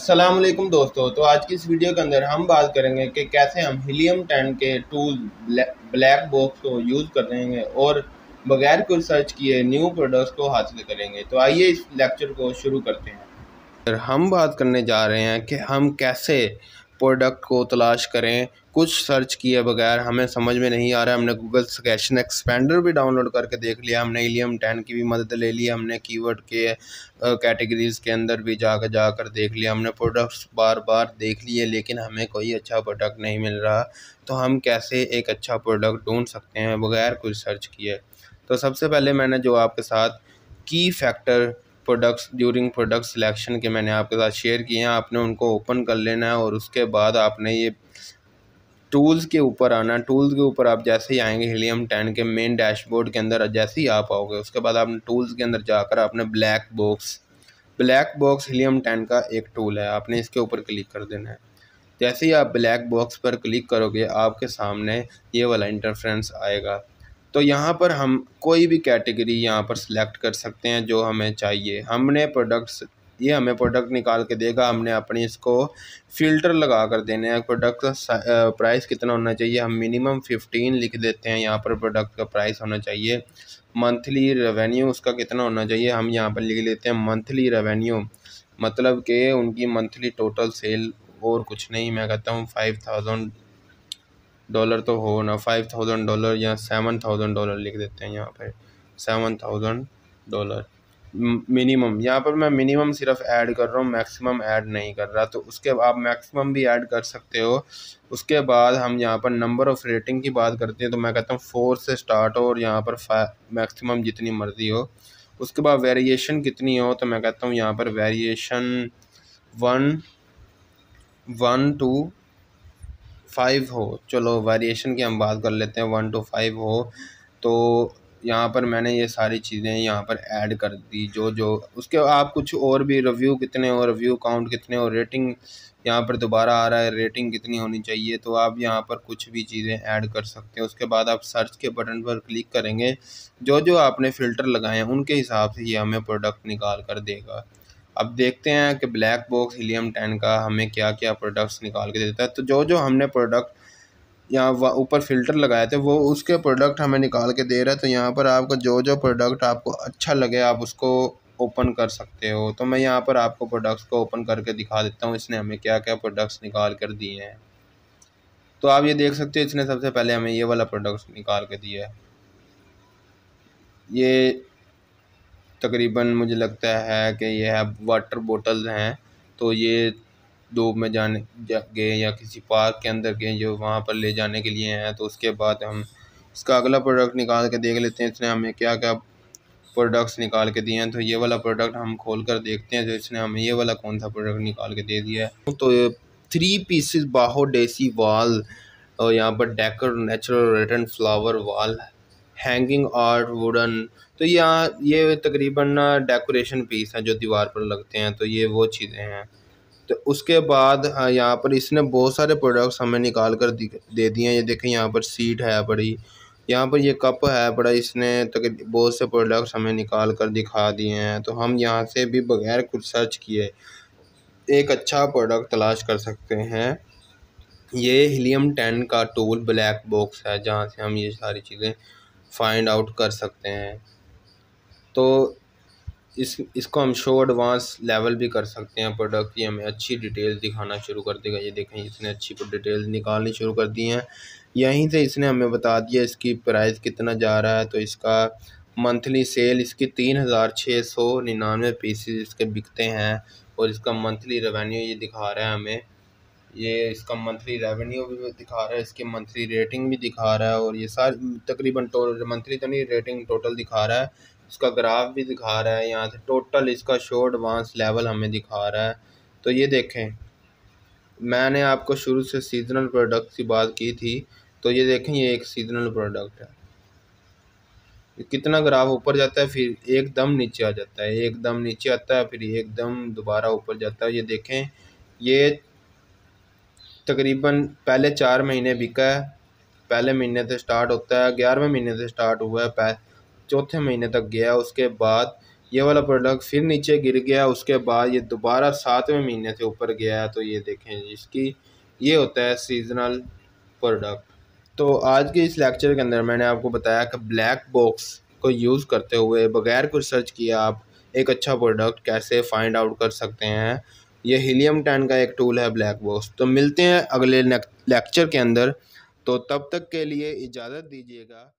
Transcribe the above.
अस्सलाम वालेकुम दोस्तों, तो आज की इस वीडियो के अंदर हम बात करेंगे कि कैसे हम हीलियम 10 के टूल ब्लैक बॉक्स को यूज़ करेंगे और बगैर कोई सर्च किए न्यू प्रोडक्ट्स को हासिल करेंगे। तो आइए इस लेक्चर को शुरू करते हैं। हम बात करने जा रहे हैं कि हम कैसे प्रोडक्ट को तलाश करें। कुछ सर्च किए बगैर हमें समझ में नहीं आ रहा, हमने गूगल सजेशन एक्सपेंडर भी डाउनलोड करके देख लिया, हमने हीलियम 10 की भी मदद ले ली, हमने कीवर्ड के कैटेगरीज के अंदर भी जाकर देख लिया, हमने प्रोडक्ट्स बार बार देख लिए, लेकिन हमें कोई अच्छा प्रोडक्ट नहीं मिल रहा। तो हम कैसे एक अच्छा प्रोडक्ट ढूंढ सकते हैं बगैर कुछ सर्च किए? तो सबसे पहले मैंने जो आपके साथ की factor products during product selection के मैंने आपके साथ शेयर किए हैं, आपने उनको ओपन कर लेना है और उसके बाद आपने ये टूल्स के ऊपर आना। टूल्स के ऊपर आप जैसे ही आएंगे हीलियम 10 के मेन डैशबोर्ड के अंदर जैसे ही आप आओगे, उसके बाद आपने टूल्स के अंदर जाकर आपने ब्लैक बॉक्स हीलियम 10 का एक टूल है, आपने इसके ऊपर क्लिक कर देना है। जैसे ही आप ब्लैक बॉक्स पर क्लिक करोगे आपके सामने ये वाला इंटरफ्रेंस आएगा। तो यहाँ पर हम कोई भी कैटेगरी यहाँ पर सिलेक्ट कर सकते हैं जो हमें चाहिए। ये हमें प्रोडक्ट निकाल के देगा। हमने अपनी इसको फ़िल्टर लगा कर देने हैं। प्रोडक्ट का प्राइस कितना होना चाहिए, हम मिनिमम 15 लिख देते हैं। यहाँ पर प्रोडक्ट का प्राइस होना चाहिए। मंथली रेवेन्यू उसका कितना होना चाहिए, हम यहाँ पर लिख लेते हैं मंथली रेवेन्यू, मतलब कि उनकी मंथली टोटल सेल और कुछ नहीं। मैं कहता हूँ $5,000 तो हो ना, $5,000 या $7,000 लिख देते हैं। यहाँ पर $7,000 मिनिमम, यहाँ पर मैं मिनिमम सिर्फ ऐड कर रहा हूँ, मैक्सिमम ऐड नहीं कर रहा। तो उसके आप मैक्सिमम भी ऐड कर सकते हो। उसके बाद हम यहाँ पर नंबर ऑफ़ रेटिंग की बात करते हैं, तो मैं कहता हूँ 4 से स्टार्ट हो और यहाँ पर मैक्सिमम जितनी मर्जी हो। उसके बाद वेरिएशन कितनी हो, तो मैं कहता हूँ यहाँ पर वेरिएशन 1 to 5 हो। चलो वेरिएशन की हम बात कर लेते हैं, 1 to 5 हो। तो यहाँ पर मैंने ये सारी चीज़ें यहाँ पर ऐड कर दी जो उसके आप कुछ और भी रिव्यू कितने और रिव्यू काउंट कितने और रेटिंग यहाँ पर दोबारा आ रहा है, रेटिंग कितनी होनी चाहिए, तो आप यहाँ पर कुछ भी चीज़ें ऐड कर सकते हैं। उसके बाद आप सर्च के बटन पर क्लिक करेंगे, जो आपने फ़िल्टर लगाए हैं उनके हिसाब से ये हमें प्रोडक्ट निकाल कर देगा। अब देखते हैं कि ब्लैक बॉक्स हीलियम 10 का हमें क्या क्या प्रोडक्ट्स निकाल के देता है। तो जो हमने प्रोडक्ट यहाँ ऊपर फ़िल्टर लगाए थे वो उसके प्रोडक्ट हमें निकाल के दे रहा है। तो यहाँ पर आपको जो प्रोडक्ट आपको अच्छा लगे आप उसको ओपन कर सकते हो। तो मैं यहाँ पर आपको प्रोडक्ट्स को ओपन करके दिखा देता हूँ, इसने हमें क्या क्या प्रोडक्ट्स निकाल कर दिए हैं। तो आप ये देख सकते हो, इसने सबसे पहले हमें ये वाला प्रोडक्ट निकाल के दिया है। ये तकरीबन मुझे लगता है कि यह है वाटर बोटल्स हैं। तो ये धूप में गए या किसी पार्क के अंदर गए जो वहाँ पर ले जाने के लिए हैं। तो उसके बाद हम इसका अगला प्रोडक्ट निकाल के देख लेते हैं, इसने हमें क्या क्या प्रोडक्ट्स निकाल के दिए हैं। तो ये वाला प्रोडक्ट हम खोल कर देखते हैं, तो इसने हमें ये वाला कौन सा प्रोडक्ट निकाल के दे दिया है। तो 3 पीसेस बाहो डेसी वाल और यहाँ पर decor natural return flower wall hanging art wooden. तो यहाँ ये तकरीबन डेकोरेशन पीस है जो दीवार पर लगते हैं। तो ये वो चीज़ें हैं। तो उसके बाद यहाँ पर इसने बहुत सारे प्रोडक्ट्स हमें निकाल कर दे दिए हैं। ये देखें, यहाँ पर सीट है बड़ी, यहाँ पर ये कप है बड़ा। इसने तकरीबन बहुत से प्रोडक्ट्स हमें निकाल कर दिखा दिए हैं। तो हम यहाँ से भी बगैर कुछ सर्च किए एक अच्छा प्रोडक्ट तलाश कर सकते हैं। ये हीलियम 10 का टूल ब्लैक बॉक्स है, जहाँ से हम ये सारी चीज़ें फाइंड आउट कर सकते हैं। तो इसको हम शो एडवांस लेवल भी कर सकते हैं। प्रोडक्ट की हमें अच्छी डिटेल्स दिखाना शुरू कर देगा। ये देखें, इसने अच्छी डिटेल्स निकालनी शुरू कर दी हैं। यहीं से इसने हमें बता दिया इसकी प्राइस कितना जा रहा है। तो इसका मंथली सेल इसकी 3,699 पीसेस इसके बिकते हैं और इसका मंथली रेवेन्यू ये दिखा रहा है हमें। ये इसका मंथली रेवेन्यू भी दिखा रहा है, इसकी मंथली रेटिंग भी दिखा रहा है और ये सारी तकरीबन मंथली तो नहीं, रेटिंग टोटल दिखा रहा है, इसका ग्राफ भी दिखा रहा है। यहाँ से टोटल इसका शो एडवांस लेवल हमें दिखा रहा है। तो ये देखें, मैंने आपको शुरू से सीजनल प्रोडक्ट की बात की थी। तो ये देखें, ये एक सीजनल प्रोडक्ट है। कितना ग्राफ ऊपर जाता है फिर एकदम नीचे आ जाता है, एकदम नीचे आता है फिर एकदम दोबारा ऊपर जाता है। ये देखें, ये तकरीबन पहले 4 महीने बिका है। पहले महीने से स्टार्ट होता है, 11वें महीने से स्टार्ट हुआ है, 4थे महीने तक गया। उसके बाद ये वाला प्रोडक्ट फिर नीचे गिर गया, उसके बाद ये दोबारा 7वें महीने से ऊपर गया। तो ये देखें, इसकी ये होता है सीजनल प्रोडक्ट। तो आज के इस लेक्चर के अंदर मैंने आपको बताया कि ब्लैक बॉक्स को यूज़ करते हुए बगैर कुछ सर्च किए आप एक अच्छा प्रोडक्ट कैसे फाइंड आउट कर सकते हैं। ये हीलियम 10 का एक टूल है ब्लैक बॉक्स। तो मिलते हैं अगले लेक्चर के अंदर, तो तब तक के लिए इजाज़त दीजिएगा।